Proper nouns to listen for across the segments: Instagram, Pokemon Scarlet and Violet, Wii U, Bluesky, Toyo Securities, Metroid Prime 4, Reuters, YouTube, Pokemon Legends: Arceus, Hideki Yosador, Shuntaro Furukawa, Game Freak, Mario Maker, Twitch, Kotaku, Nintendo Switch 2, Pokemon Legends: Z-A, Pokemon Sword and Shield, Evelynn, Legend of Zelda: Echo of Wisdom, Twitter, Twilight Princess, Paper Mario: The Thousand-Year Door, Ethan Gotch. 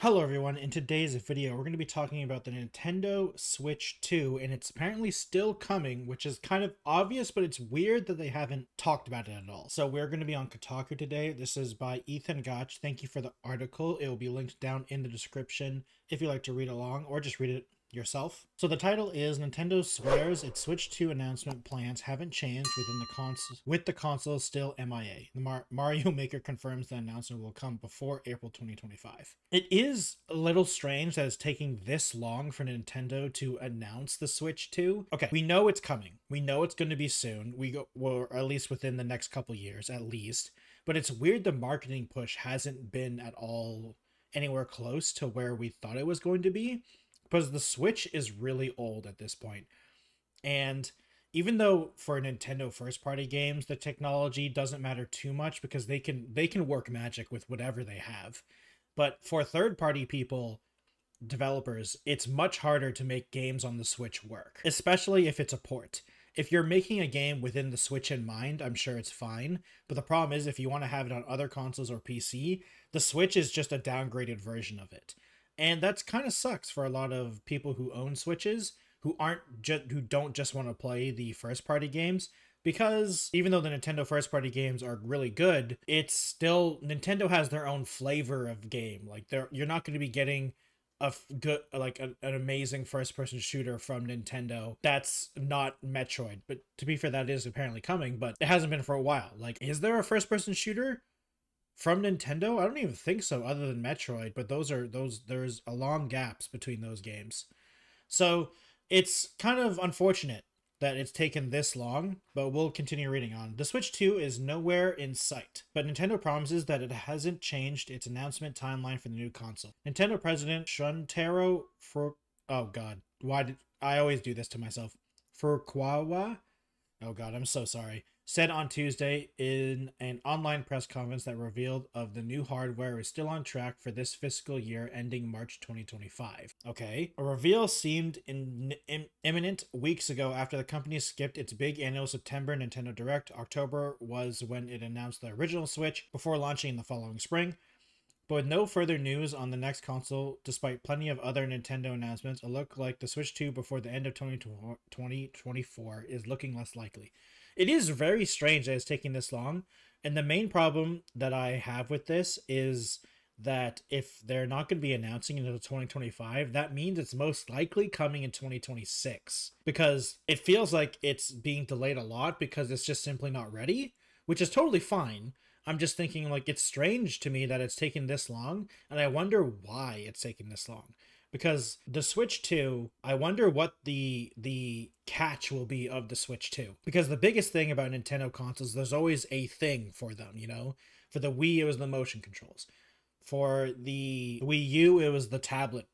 Hello everyone, in today's video we're going to be talking about the Nintendo Switch 2, and it's apparently still coming, which is kind of obvious, but it's weird that they haven't talked about it at all. So we're going to be on Kotaku today. This is by Ethan Gotch. Thank you for the article. It will be linked down in the description if you'd like to read along or just read it yourself. So the title is Nintendo swears its Switch 2 announcement plans haven't changed with the console still MIA. The Mario Maker confirms the announcement will come before April 2025. It is a little strange that it's taking this long for Nintendo to announce the Switch 2. Okay, we know it's coming. We know it's going to be soon. Or at least within the next couple years, at least. But it's weird the marketing push hasn't been at all anywhere close to where we thought it was going to be. Because the Switch is really old at this point. And even though for Nintendo first-party games, the technology doesn't matter too much because they can work magic with whatever they have. But for third-party people, developers, it's much harder to make games on the Switch work, especially if it's a port. If you're making a game within the Switch in mind, I'm sure it's fine. But the problem is if you want to have it on other consoles or PC, the Switch is just a downgraded version of it. And that's kind of sucks for a lot of people who own Switches who don't just want to play the first party games, because even though the Nintendo first party games are really good, it's still Nintendo has their own flavor of game. Like you're not going to be getting an amazing first person shooter from Nintendo that's not Metroid. But to be fair, that is apparently coming, but it hasn't been for a while. Like, is there a first person shooter from Nintendo? I don't even think so, other than Metroid, but there's a long gaps between those games. So it's kind of unfortunate that it's taken this long, but we'll continue reading on. The Switch 2 is nowhere in sight, but Nintendo promises that it hasn't changed its announcement timeline for the new console. Nintendo president Shuntaro Furukawa, oh god, I'm so sorry, said on Tuesday in an online press conference that revealed of the new hardware is still on track for this fiscal year ending March 2025. Okay, a reveal seemed imminent weeks ago after the company skipped its big annual September Nintendo Direct. October was when it announced the original Switch before launching in the following spring. But with no further news on the next console, despite plenty of other Nintendo announcements, it looks like the Switch 2 before the end of 2024 is looking less likely. It is very strange that it's taking this long, and the main problem that I have with this is that if they're not going to be announcing until 2025, that means it's most likely coming in 2026, because it feels like it's being delayed a lot because it's just simply not ready, which is totally fine. I'm just thinking, like, it's strange to me that it's taken this long, and I wonder why it's taken this long. Because the Switch 2, I wonder what the catch will be of the Switch 2. Because the biggest thing about Nintendo consoles, there's always a thing for them, you know? For the Wii, it was the motion controls. For the Wii U, it was the tablet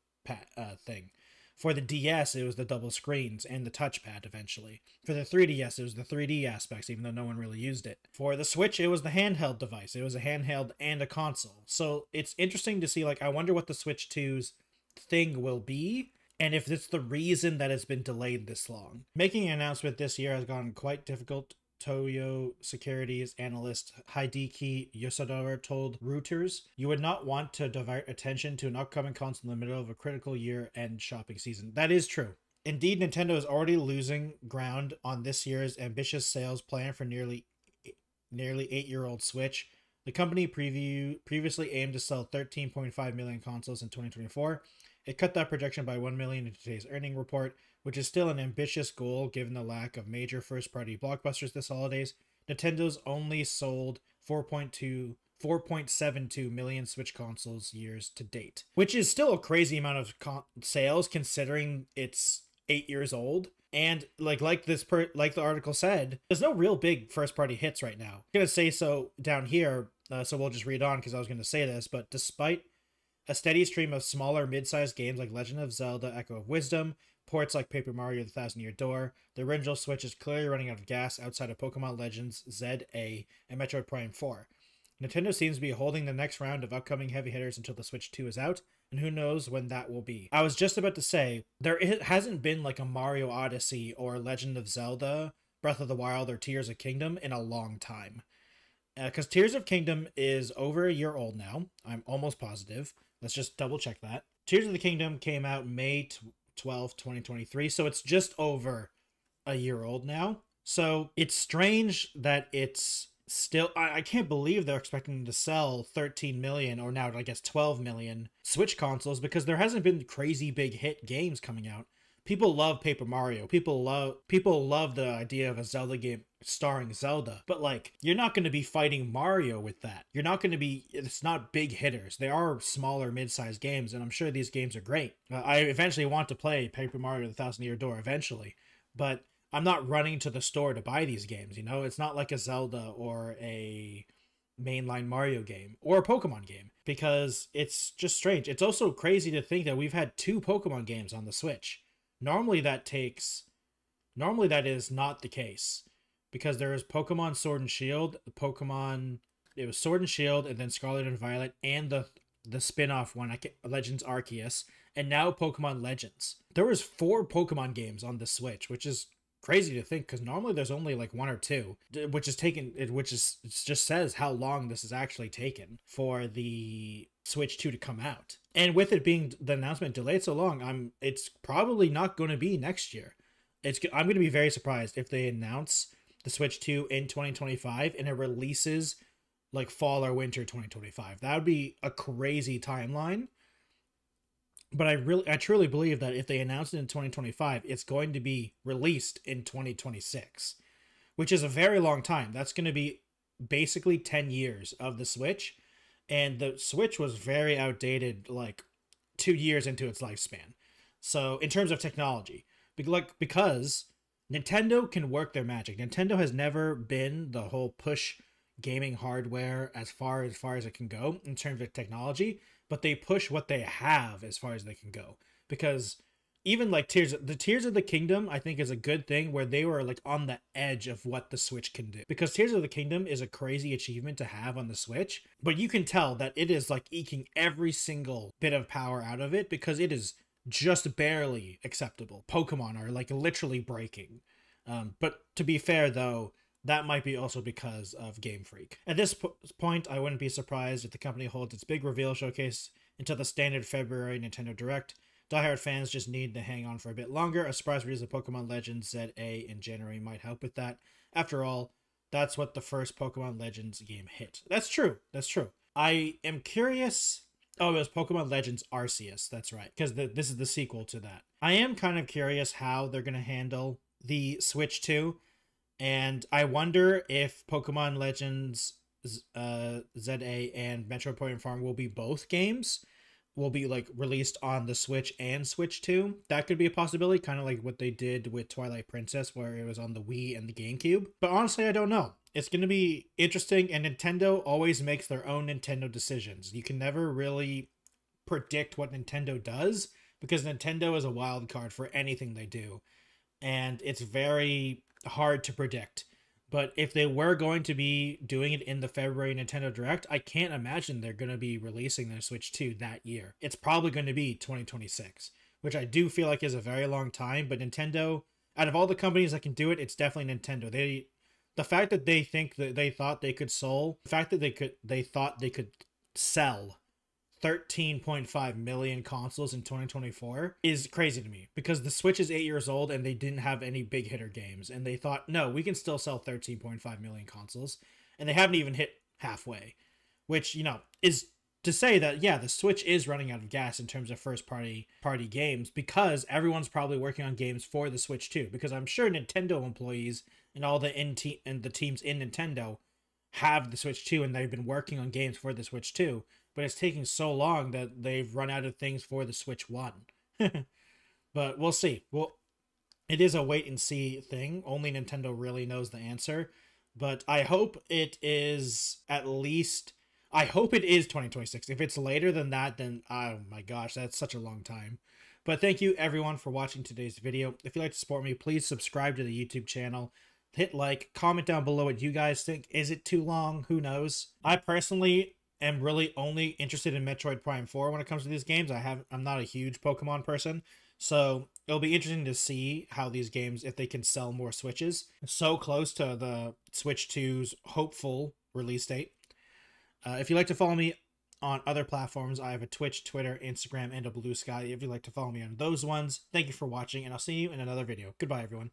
thing. For the DS, it was the double screens and the touchpad eventually. For the 3DS, it was the 3D aspects, even though no one really used it. For the Switch, it was the handheld device. It was a handheld and a console. So it's interesting to see, like, I wonder what the Switch 2's thing will be, and if it's the reason that it's been delayed this long. Making an announcement this year has gotten quite difficult, Toyo Securities analyst Hideki Yosador told Reuters. You would not want to divert attention to an upcoming console in the middle of a critical year-end shopping season. That is true. Indeed, Nintendo is already losing ground on this year's ambitious sales plan for nearly 8-year-old Switch. The company previously aimed to sell 13.5 million consoles in 2024. It cut that projection by 1 million in today's earnings report, which is still an ambitious goal given the lack of major first-party blockbusters this holidays. Nintendo's only sold 4.72 million Switch consoles years to date, which is still a crazy amount of sales considering it's 8 years old. And like the article said, there's no real big first-party hits right now. I'm gonna say so down here, so we'll just read on because I was gonna say this. But despite a steady stream of smaller mid-sized games like Legend of Zelda: Echo of Wisdom, ports like Paper Mario: The Thousand-Year Door, the original Switch is clearly running out of gas outside of Pokemon Legends: Z-A and Metroid Prime 4. Nintendo seems to be holding the next round of upcoming heavy hitters until the Switch 2 is out, and who knows when that will be. I was just about to say, it hasn't been like a Mario Odyssey or Legend of Zelda, Breath of the Wild, or Tears of Kingdom in a long time. because Tears of Kingdom is over a year old now. I'm almost positive. Let's just double check that. Tears of the Kingdom came out May 12, 2023, so it's just over a year old now. So it's strange that it's still... I can't believe they're expecting to sell 13 million, or now I guess 12 million, Switch consoles, because there hasn't been crazy big hit games coming out. People love Paper Mario. People love the idea of a Zelda game starring Zelda. But like, you're not going to be fighting Mario with that. You're not going to be... It's not big hitters. They are smaller, mid-sized games, and I'm sure these games are great. I eventually want to play Paper Mario: The Thousand-Year Door eventually, but I'm not running to the store to buy these games, you know? It's not like a Zelda or a mainline Mario game or a Pokemon game, because it's just strange. It's also crazy to think that we've had 2 Pokemon games on the Switch. Normally that is not the case, because there is Pokemon Sword and Shield, it was Sword and Shield, and then Scarlet and Violet, and the spin-off one, Legends Arceus, and now Pokemon Legends. There was 4 Pokemon games on the Switch, which is crazy to think, because normally there's only like 1 or 2, it just says how long this has actually taken for the Switch 2 to come out. And with it being the announcement delayed so long, it's probably not going to be next year. I'm going to be very surprised if they announce the Switch 2 in 2025 and it releases like fall or winter 2025. That would be a crazy timeline. But I truly believe that if they announce it in 2025, it's going to be released in 2026, which is a very long time. That's going to be basically 10 years of the Switch. And the Switch was very outdated like 2 years into its lifespan. So in terms of technology, because Nintendo can work their magic. Nintendo has never been the whole push gaming hardware as far as it can go in terms of technology, but they push what they have as far as they can go. Because even like Tears of the Kingdom, I think, is a good thing where they were like on the edge of what the Switch can do. Because Tears of the Kingdom is a crazy achievement to have on the Switch, but you can tell that it is like eking every single bit of power out of it, because it is just barely acceptable. Pokemon are like literally breaking. But to be fair though, that might be also because of Game Freak. At this point, I wouldn't be surprised if the company holds its big reveal showcase until the standard February Nintendo Direct. Diehard fans just need to hang on for a bit longer. A surprise release of Pokemon Legends Z-A in January might help with that. After all, that's what the first Pokemon Legends game hit. That's true. That's true. I am curious... Oh, it was Pokemon Legends Arceus. That's right. Because this is the sequel to that. I am kind of curious how they're going to handle the Switch 2. And I wonder if Pokemon Legends Z-A and Metroid Prime 4 will be both games. Will be like released on the Switch and Switch 2. That could be a possibility, kind of like what they did with Twilight Princess, where it was on the Wii and the GameCube. But honestly, I don't know. It's going to be interesting, and Nintendo always makes their own Nintendo decisions. You can never really predict what Nintendo does, because Nintendo is a wild card for anything they do, and it's very hard to predict. But if they were going to be doing it in the February Nintendo Direct, I can't imagine they're going to be releasing their Switch 2 that year. It's probably going to be 2026, which I do feel like is a very long time. But Nintendo, out of all the companies that can do it, it's definitely Nintendo. The fact that they could sell 13.5 million consoles in 2024 is crazy to me, because the Switch is 8 years old and they didn't have any big hitter games, and they thought, no, we can still sell 13.5 million consoles, and they haven't even hit halfway, which, you know, is to say that, yeah, the Switch is running out of gas in terms of first party games, because everyone's probably working on games for the Switch too, because I'm sure Nintendo employees and all the teams in Nintendo have the Switch 2, and they've been working on games for the Switch 2, but it's taking so long that they've run out of things for the Switch 1. But we'll see. Well, it is a wait-and-see thing. Only Nintendo really knows the answer. But I hope it is at least... I hope it is 2026. If it's later than that, then... Oh my gosh, that's such a long time. But thank you, everyone, for watching today's video. If you'd like to support me, please subscribe to the YouTube channel. Hit like, comment down below what you guys think. Is it too long? Who knows? I personally am really only interested in Metroid Prime 4 when it comes to these games. I'm not a huge Pokemon person, so it'll be interesting to see how these games, if they can sell more Switches. So close to the Switch 2's hopeful release date. If you'd like to follow me on other platforms, I have a Twitch, Twitter, Instagram, and a Blue Sky. If you'd like to follow me on those ones, thank you for watching, and I'll see you in another video. Goodbye, everyone.